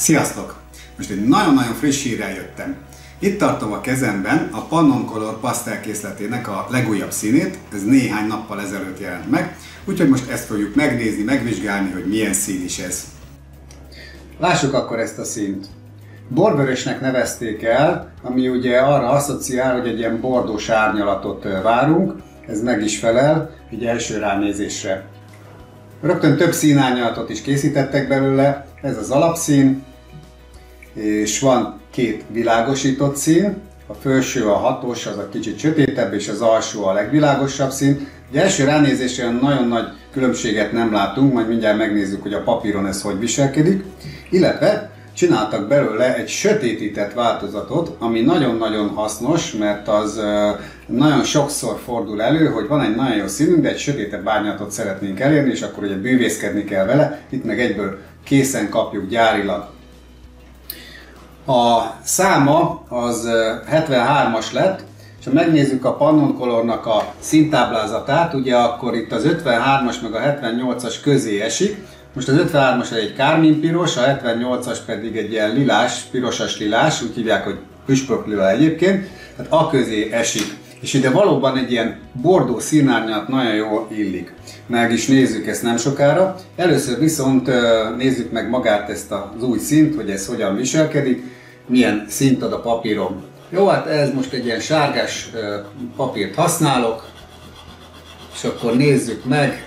Sziasztok! Most egy nagyon-nagyon friss hírrel jöttem. Itt tartom a kezemben a Pannoncolor pasztelkészletének a legújabb színét, ez néhány nappal ezelőtt jelent meg, úgyhogy most ezt fogjuk megnézni, megvizsgálni, hogy milyen szín is ez. Lássuk akkor ezt a színt. Borvörösnek nevezték el, ami ugye arra asszociál, hogy egy ilyen bordós árnyalatot várunk, ez meg is felel, így első ránézésre. Rögtön több színárnyalatot is készítettek belőle, ez az alapszín, és van két világosított szín, a felső a hatos, az a kicsit sötétebb, és az alsó a legvilágosabb szín. Ugye első ránézésre nagyon nagy különbséget nem látunk, majd mindjárt megnézzük, hogy a papíron ez hogy viselkedik, illetve csináltak belőle egy sötétített változatot, ami nagyon-nagyon hasznos, mert az nagyon sokszor fordul elő, hogy van egy nagyon jó színünk, de egy sötétebb árnyalatot szeretnénk elérni, és akkor ugye bűvészkedni kell vele, itt meg egyből készen kapjuk gyárilag. A száma az 73-as lett, és ha megnézzük a Pannoncolornak a színtáblázatát, ugye akkor itt az 53-as meg a 78-as közé esik. Most az 53-as egy kárminpiros, a 78-as pedig egy ilyen lilás, pirosas lilás, úgy hívják, hogy püspök lila egyébként, tehát a közé esik. És ide valóban egy ilyen bordó színárnyalat nagyon jól illik. Meg is nézzük ezt nem sokára. Először viszont nézzük meg magát ezt az új színt, hogy ez hogyan viselkedik, milyen színt ad a papírom. Jó, hát ez most egy ilyen sárgás papírt használok, és akkor nézzük meg.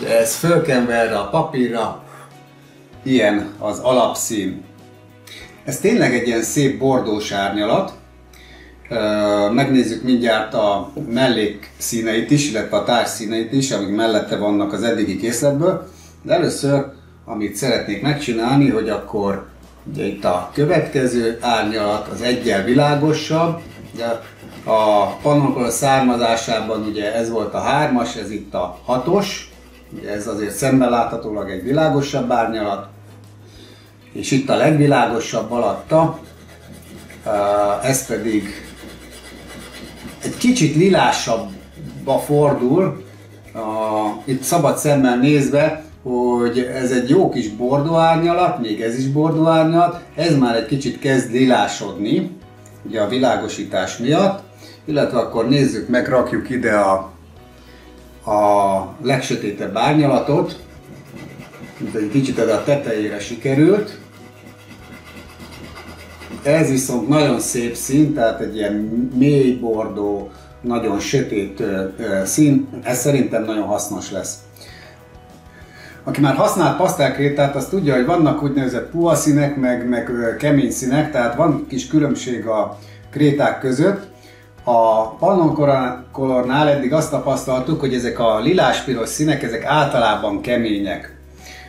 De ez fölkenve erre a papírra, ilyen az alapszín. Ez tényleg egy ilyen szép bordós árnyalat. Megnézzük mindjárt a mellékszíneit is, illetve a társszíneit is, amik mellette vannak az eddigi készletből. De először, amit szeretnék megcsinálni, hogy akkor ugye itt a következő árnyalat az eggyel világosabb. A Pannoncolor származásában ugye ez volt a 3-as, ez itt a 6-os. Ez azért szemben láthatólag egy világosabb árnyalat, és itt a legvilágosabb alatta, ez pedig egy kicsit lilásabbba fordul, itt szabad szemmel nézve, hogy ez egy jó kis bordó árnyalat, még ez is bordó árnyalat, ez már egy kicsit kezd lilásodni, ugye a világosítás miatt, illetve akkor nézzük meg, rakjuk ide a legsötétebb árnyalatot, mint egy kicsit a tetejére sikerült. Ez viszont nagyon szép szín, tehát egy ilyen mély bordó, nagyon sötét szín, ez szerintem nagyon hasznos lesz. Aki már használt pasztelkrétát, az tudja, hogy vannak úgynevezett puha színek, meg kemény színek, tehát van kis különbség a kréták között. A Pannoncolornál eddig azt tapasztaltuk, hogy ezek a lilás-piros színek ezek általában kemények.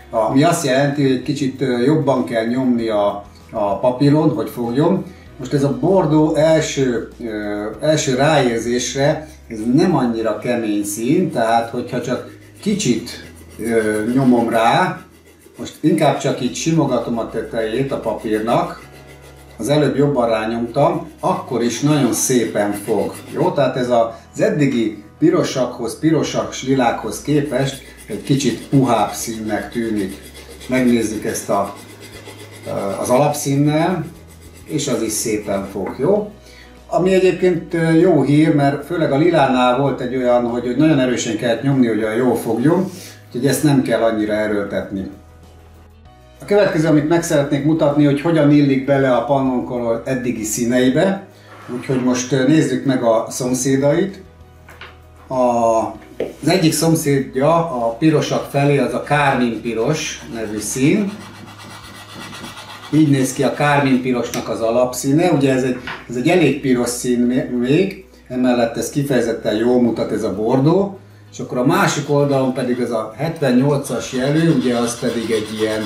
Ami azt jelenti, hogy egy kicsit jobban kell nyomni a papíron, hogy fogjon. Most ez a bordó első ráérzésre ez nem annyira kemény szín, tehát hogyha csak kicsit nyomom rá, most inkább csak így simogatom a tetejét a papírnak, az előbb jobban rányomtam, akkor is nagyon szépen fog. Jó, tehát ez az eddigi pirosak lilákhoz képest egy kicsit puhább színnek tűnik. Megnézzük ezt az alapszínnel, és az is szépen fog. Jó? Ami egyébként jó hír, mert főleg a lilánál volt egy olyan, hogy nagyon erősen kellett nyomni, hogy jól fogjon, úgyhogy ezt nem kell annyira erőltetni. A következő, amit meg szeretnék mutatni, hogy hogyan illik bele a Pannoncolor eddigi színeibe. Úgyhogy most nézzük meg a szomszédait. Az egyik szomszédja a pirosak felé, az a kárminpiros nevű szín. Így néz ki a kárminpirosnak az alapszíne. Ugye ez egy elég piros szín még, emellett ez kifejezetten jól mutat, ez a bordó. És akkor a másik oldalon pedig ez a 78-as jelű, ugye az pedig egy ilyen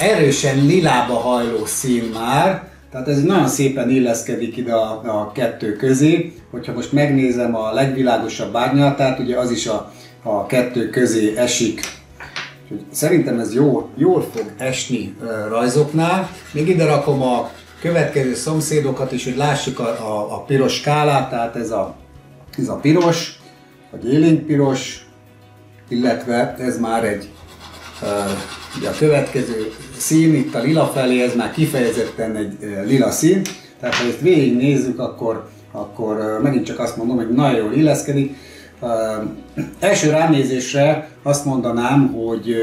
erősen lilába hajló szín már, tehát ez nagyon szépen illeszkedik ide a kettő közé. Hogyha most megnézem a legvilágosabb árnyalatát, ugye az is a kettő közé esik. Úgyhogy szerintem ez jól fog esni rajzoknál. Még ide rakom a következő szomszédokat is, hogy lássuk a piros skálát, tehát ez a piros, vagy élénkpiros, illetve ez már egy Ugye a következő szín itt a lila felé, ez már kifejezetten egy lila szín. Tehát ha ezt végignézzük, akkor megint csak azt mondom, hogy nagyon jól illeszkedik. Első ránézésre azt mondanám, hogy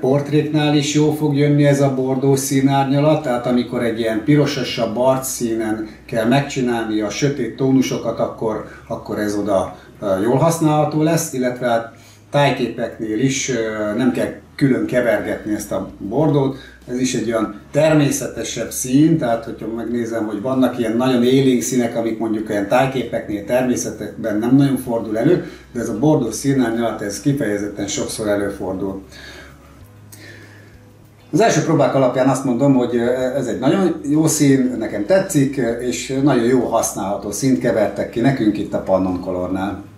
portréknál is jó fog jönni ez a bordós színárnyalat, tehát amikor egy ilyen pirososabb barc színen kell megcsinálni a sötét tónusokat, akkor ez oda jól használható lesz, illetve hát tájképeknél is nem kell külön kevergetni ezt a bordót, ez is egy olyan természetesebb szín, tehát hogyha megnézem, hogy vannak ilyen nagyon élénk színek, amik mondjuk ilyen tájképeknél, természetben nem nagyon fordul elő, de ez a bordós színárnyalat ez kifejezetten sokszor előfordul. Az első próbák alapján azt mondom, hogy ez egy nagyon jó szín, nekem tetszik, és nagyon jó használható színt kevertek ki nekünk itt a Pannoncolornál.